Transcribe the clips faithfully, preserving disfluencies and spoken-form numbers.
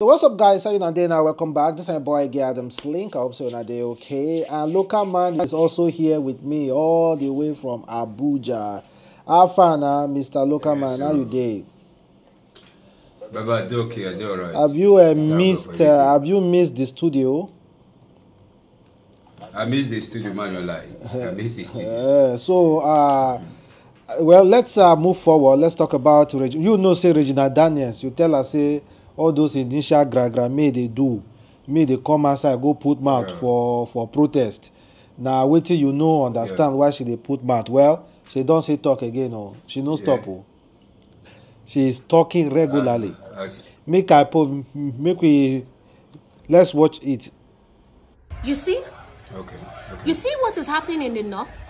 So what's up guys, how you doing now? Welcome back. This is my boy Adam's Link. I hope so you're doing okay. And local man is also here with me all the way from Abuja. How far now, Mister Local yes, Man? How you doing? Baba, I do okay, I do alright. Have you uh, missed uh, have you missed the studio? I missed the studio, man, you're lying. I missed the studio. Uh, so uh well, let's uh, move forward. Let's talk about Reg you know say Regina Daniels. You tell her say all those initial gragra may they do, may they come outside go put mouth yeah. for for protest. Now wait till you know understand yeah. why she they put mouth. Well, she don't say talk again. No, she no yeah. stop. Oh. She is talking regularly. Uh, uh, make I po make we let's watch it. You see? Okay. okay. You see what is happening in the north?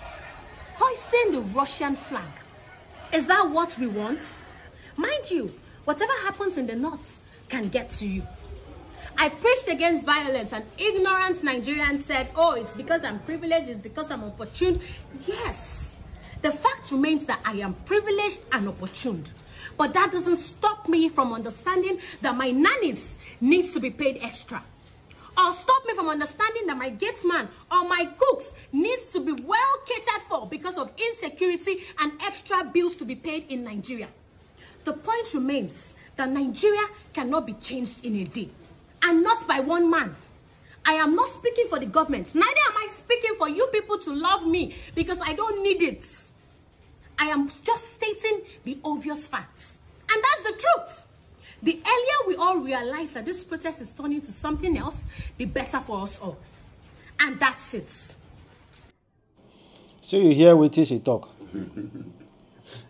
Hoisting the Russian flag. Is that what we want? Mind you, whatever happens in the north can get to you. I preached against violence, and ignorant Nigerians said, oh, it's because I'm privileged, it's because I'm opportune. Yes, the fact remains that I am privileged and opportune. But that doesn't stop me from understanding that my nannies needs to be paid extra. Or stop me from understanding that my gate man or my cooks needs to be well catered for because of insecurity and extra bills to be paid in Nigeria. The point remains that Nigeria cannot be changed in a day, and not by one man. I am not speaking for the government. Neither am I speaking for you people to love me, because I don't need it. I am just stating the obvious facts. And that's the truth. The earlier we all realize that this protest is turning to something else, the better for us all. And that's it. So you hear what she talk.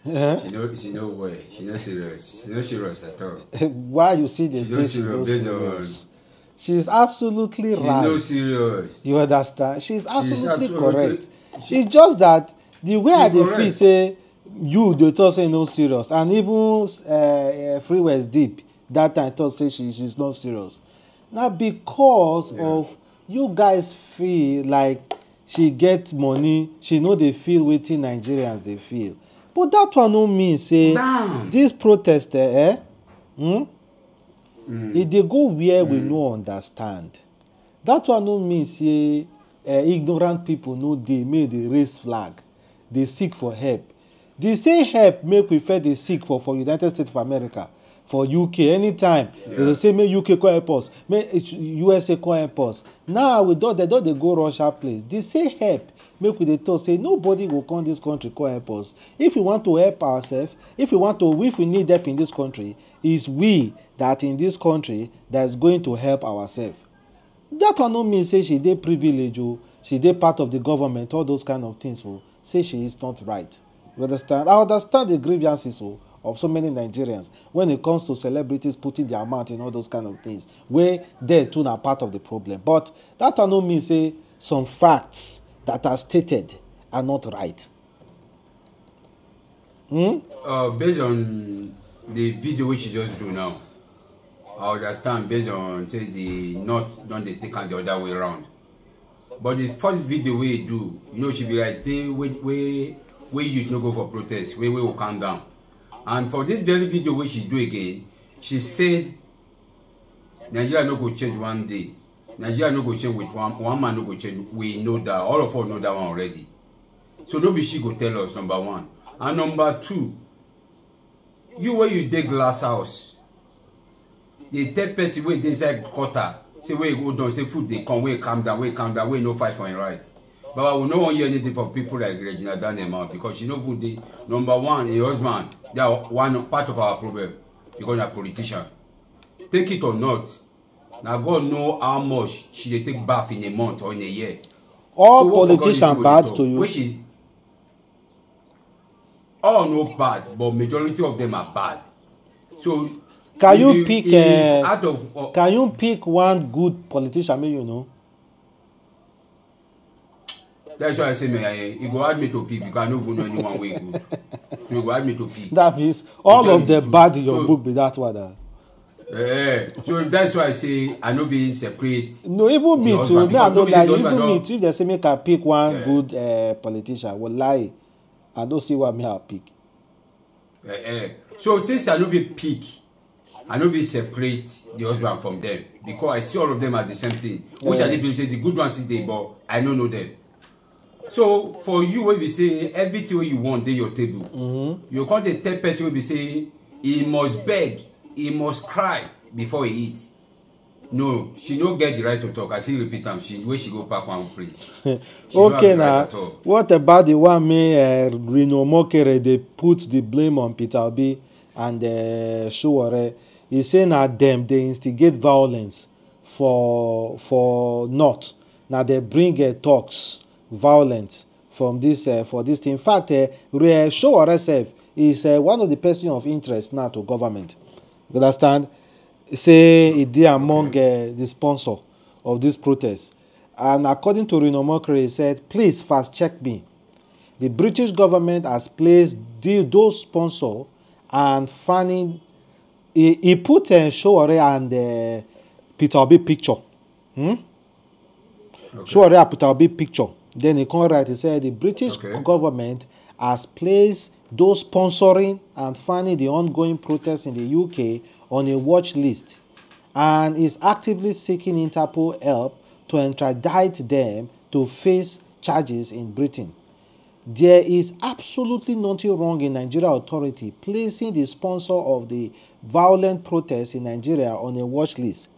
Uh-huh. She knows she no way. She knows serious. She knows serious at all. Why you see this? She knows she serious. She knows serious. She's absolutely she right. No serious. You understand? She's absolutely, she's absolutely correct. She, it's just that the way I they feel say you they thought say no serious, and even uh, Freeways Deep that time thought say she she's not serious. Now because yeah. of you guys feel like she gets money, she know they feel waiting Nigerians they feel. But that one no mean say Bam. This protester, eh? Hmm? Mm. If they go where mm. we no understand. That one no mean say uh, ignorant people no they make the raise flag. They seek for help. They say help make we fair they seek for for United States of America, for U K anytime. Yeah. They say make U K call help us, make U S A call help us. Now we don't they don't they go Russia place. They say help. Make with the talk say nobody will come this country call help us. If we want to help ourselves, if we want to, if we need help in this country, it's we that in this country that is going to help ourselves. That one no mean say she dey privilege oh, she dey part of the government, all those kind of things oh. Say she is not right. You understand? I understand the grievances oh, of so many Nigerians when it comes to celebrities putting their mouth in all those kind of things, where they too are part of the problem. But that one no mean say some facts that are stated are not right. Hmm? Uh, based on the video which you just do now, I understand based on say the not don't they take on the other way around. But the first video we do, you know, should be like they we we we you no go for protest, we we will calm down. And for this very video which she do again, she said Nigeria no go change one day. Nigeria no go change with one, one man no go change. We know that, all of us know that one already. So nobody she go tell us, number one. And number two, you where you dig glass house, the third person where they say quarter, say where you go down, say food they come, where calm down, where calm down, where no fight for your right. But I will not hear anything from people like Regina Daniels, because she know food they, number one, a husband, they are one part of our problem, because they are politician. Take it or not, now God know how much she they take bath in a month or in a year. All so politicians bad to you. Which is all no bad, but majority of them are bad. So can you, you pick uh, out of, uh, can you pick one good politician? May you know. That's why I say, man, you go add me to pick. You can't even know anyone way good. You go add me to pick. That means all you of the bad in your so, book be that one. Uh, Yeah. So that's why I say I know being separate. No, even me too. Me, I don't like even me too. If they say me can pick one yeah. good uh, politician, will lie. I don't see what me I pick. Yeah. So since I know be pick, I know we separate the husband from them, because I see all of them as the same thing. Which yeah. I did say the good ones is they, but I don't know them. So for you, when we say everything you want, they your table. Mm-hmm. You call the third person will be saying he must beg, he must cry before he eats. No, she don't get the right to talk. I still repeat them. She where she go back one place. Okay now. Right what about the one me uh, Reno Omokri? They put the blame on Peter Obi and uh, Sowore. He saying that them they instigate violence for for not. Now they bring uh, talks violent from this uh, for this thing. In fact, uh, Sowore self is uh, one of the person of interest now to government. You understand? Say it did among uh, the sponsor of this protest. And according to Reno Omokri, he said, please fast check me. The British government has placed the, those sponsors and fanning. He, he put a uh, Sowore and uh, Peter Obi picture. Hmm? Okay. Sowore and Peter Obi picture. Then he come right, he said, the British okay. government has placed those sponsoring and funding the ongoing protests in the U K on a watch list and is actively seeking Interpol help to extradite them to face charges in Britain. There is absolutely nothing wrong in Nigeria authority placing the sponsor of the violent protests in Nigeria on a watch list.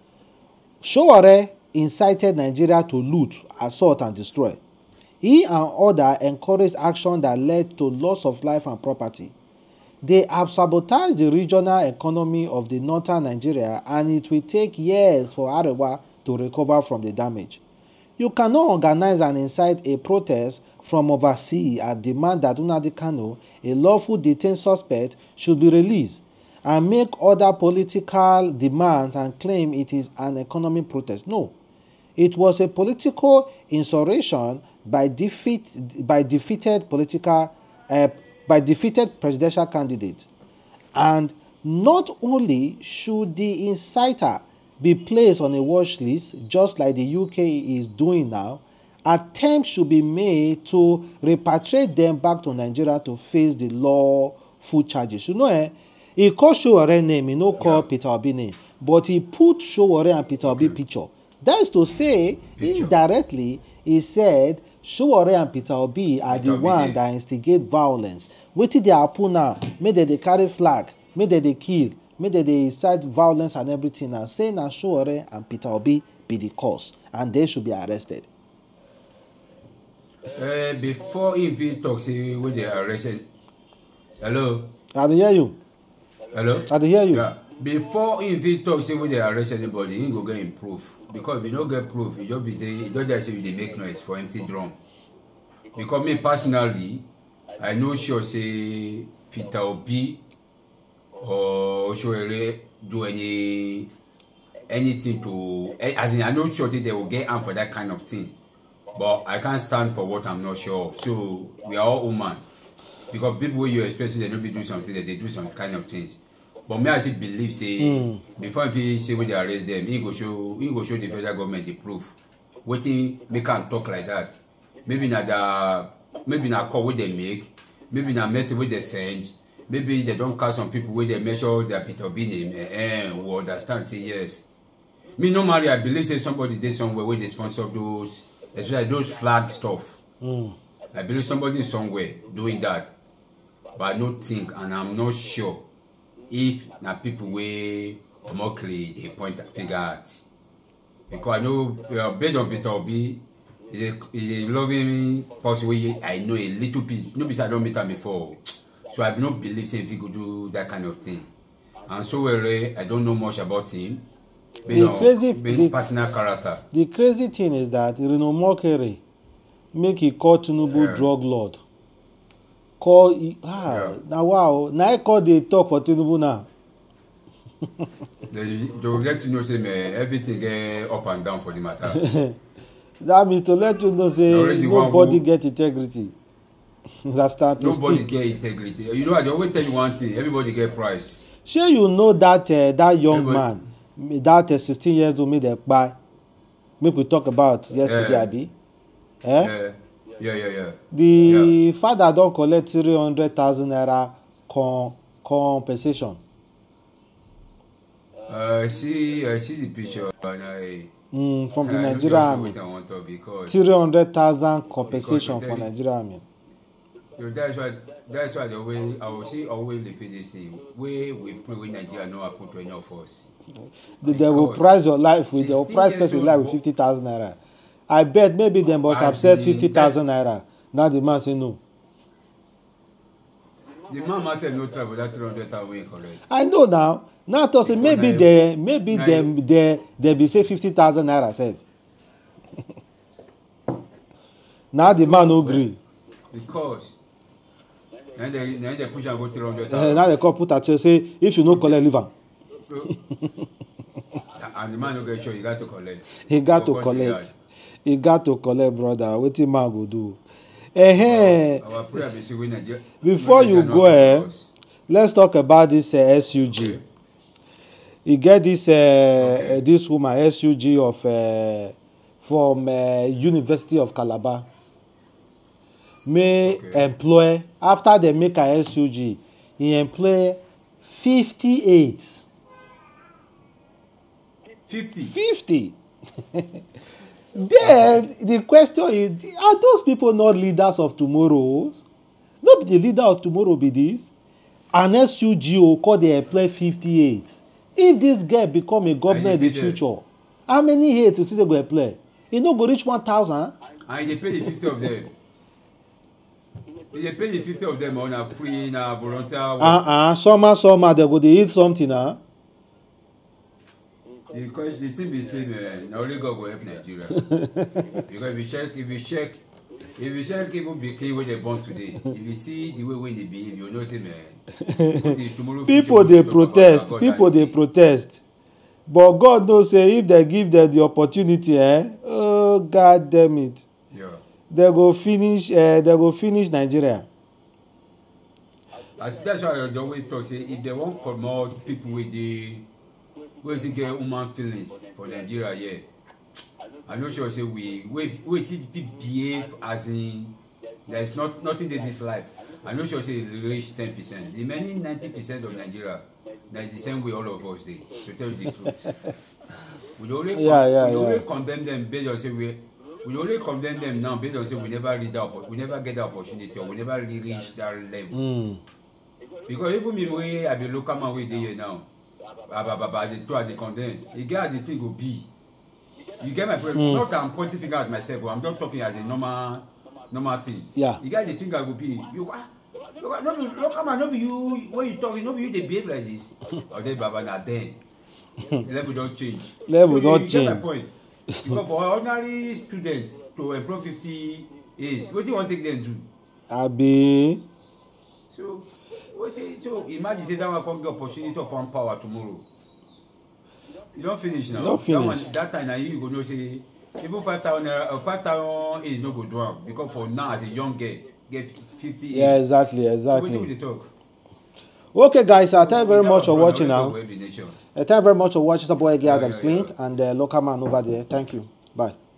Sowore incited Nigeria to loot, assault and destroy. He and others encouraged action that led to loss of life and property. They have sabotaged the regional economy of the northern Nigeria, and it will take years for Arewa to recover from the damage. You cannot organize and incite a protest from overseas and demand that Nnamdi Kanu, a lawful detained suspect, should be released, and make other political demands and claim it is an economic protest. No. It was a political insurrection by defeat by defeated political uh, by defeated presidential candidate, and not only should the inciter be placed on a watch list, just like the U K is doing now. Attempts should be made to repatriate them back to Nigeria to face the lawful charges. You know, eh? He called Sowore name, he no call yeah. Peter Obi name, but he put Sowore and Peter Obi mm-hmm. picture. That is to say, picture. indirectly, he said Sowore and Peter Obi are Peter the ones that instigate violence. What did they happen now? May they, they carry flag, may they, they kill, may they, they incite violence and everything. And saying that Sowore and Peter Obi be the cause, and they should be arrested. Uh, before he talks, when they are arrested, hello? I didn't hear you. Hello? I didn't hear you. Yeah. Before if he talks say when they arrest anybody, he go get proof. Because if you don't get proof, you just be saying, you don't just say they make noise for empty drum. Because me personally, I know sure say Peter Obi or Sowore do any anything to as in I know sure that they will get armed for that kind of thing. But I can't stand for what I'm not sure of. So we are all human. Because people you expect they don't be doing something, that they do some kind of things. But me, I still believe, say, mm. before he say when they arrest them, he go show, he go show the federal government the proof. Waiting, they can't talk like that. Maybe not the, maybe not call what they make, maybe not message what they send, maybe they don't call some people where they measure their Peter Obi name, and who understand, say yes. Me, normally, I believe, say, somebody did somewhere where they sponsor those, especially those flag stuff. Mm. I believe somebody somewhere doing that. But I don't think, and I'm not sure. If na people wey Omokri they point at figure out. Because I know uh, based on Peter Obi, he's a, he's a loving person wey I know a little bit. No because I don't meet him before. So I don't believe say if he could do that kind of thing. And so uh, I don't know much about him. The on, crazy the, personal character. The crazy thing is that Reno Omokri make he call Tinubu yeah. drug lord. Call ah yeah. now wow now I call they talk for Tinubu now. they they will let you know say man, everything get up and down for the matter. That means to let you know say nobody who, get integrity. That's start to nobody stick. Get integrity. You know I always tell you one thing: everybody get price. Sure you know that uh, that young everybody, man that uh, sixteen years old made a buy. Make we talk about yesterday, yeah. Abi. Eh? Yeah. Yeah, yeah, yeah. The yeah. father don't collect three hundred thousand naira con compensation. Uh, I see, I see the picture, and I. Mm, from the I Nigeria Army. three hundred thousand compensation for Nigeria Army. So that's why, that's why the way I will see always the P D C. Way we pray with Nigeria, no happen to any of us. They, they will price your life with, they will price person's life with fifty thousand naira. I bet maybe they must have said fifty thousand naira. Now the man say no. The man must say no travel, that three hundred thousand correct. I know now. Now to say maybe they, maybe they, they, they be say fifty thousand naira said. Now the man no agree. Because. Now they, now they push and go three hundred thousand. Now they call put at you say, if you no collect, leave am. And the man no get sure, he got to collect. He got to collect. He got to collect, brother. What the man go do? Eh, our, our prayer be Nigeria. Before you go, eh, let's talk about this uh, S U G. Okay. You get this uh, okay. uh, this woman S U G of uh, from uh, University of Calabar. May okay. employ after they make a S U G, he employ fifty-eight. Fifty. Fifty. Then the question is, are those people not leaders of tomorrow? Not the leader of tomorrow be this. An S U G O called the employ fifty-eight. If this girl become a governor in the future, how many here to see they go employ? You know, go reach one thousand. And they pay the fifty of them. They pay the fifty of them on a free, in a volunteer. Uh-uh. Summer, summer, they go they eat something, huh? Because the thing is, uh, only God will help Nigeria. Because if you check, if you check, if you check even became where they born today, if you see the way when they behave, you know, say, man. People they protest, people they protest, but God knows say if they give them the opportunity, eh? Oh God damn it! Yeah. They go finish. Uh, they go finish Nigeria. As that's why I always talk say if they won't come out, people with the we see get human feelings for Nigeria, yeah. I'm not sure say we we we see people behave as in there's not nothing they dislike. I'm not sure say reach ten percent. The many ninety percent of Nigeria, that's the same way all of us did. To tell you the truth. We only yeah, yeah, we yeah. only condemn them based on say we we only condemn them now based on say we never reach that we never get that opportunity or we never reach that level. Mm. Because even me I be local man we there now. They condemn. You get the thing will be. You get my point. Mm. Not I'm pointing finger at myself. I'm just talking as a normal, normal thing. Yeah. You get the thing I will be. You what? Look, not be, look, come on, not be you. When you talking, not be you. They behave like this. Or they Baba not dead. Level don't change. Level so don't you, you change. Get my point. Because for ordinary students to employ fifty is what do you want to take them do? Abi. So. So imagine say that one come get opportunity to form power tomorrow. You don't finish now. You don't finish. That, one, that time now you go know say even five thousand five thousand is no go do am because for now as a young girl get fifty. Yeah, years. exactly, exactly. So what do they talk? Okay, guys, uh, thank you very much for watching now. Uh, thank you very much for watching. It's your boy Adams Link and the local man over there. Thank you. Bye.